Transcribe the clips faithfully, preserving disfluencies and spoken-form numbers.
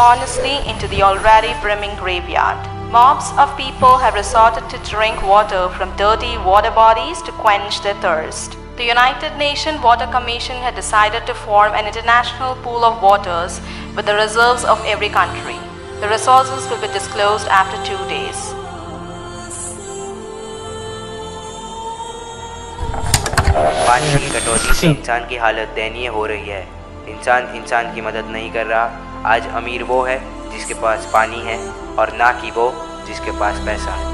honestly into the already brimming graveyard. Mobs of people have resorted to drink water from dirty water bodies to quench their thirst. The United Nations Water Commission had decided to form an international pool of waters with the reserves of every country. The resources will be disclosed after two days. पानी की कटौती से इंसान की हालत दयनीय हो रही है। इंसान इंसान की मदद नहीं कर रहा। आज अमीर वो है जिसके पास पानी है और ना कि वो जिसके पास पैसा है।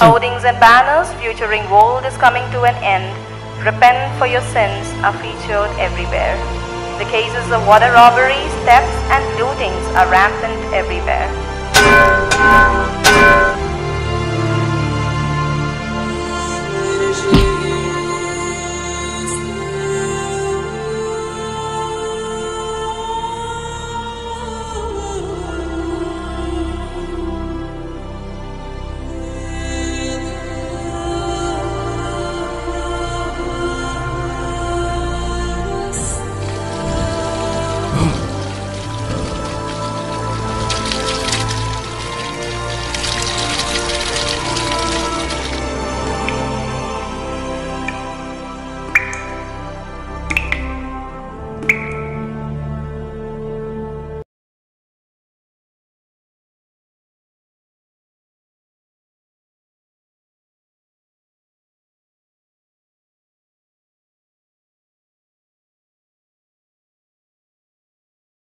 Holdings and banners featuring "World is coming to an end, repent for your sins" are featured everywhere. The cases of water robberies, thefts and lootings are rampant everywhere.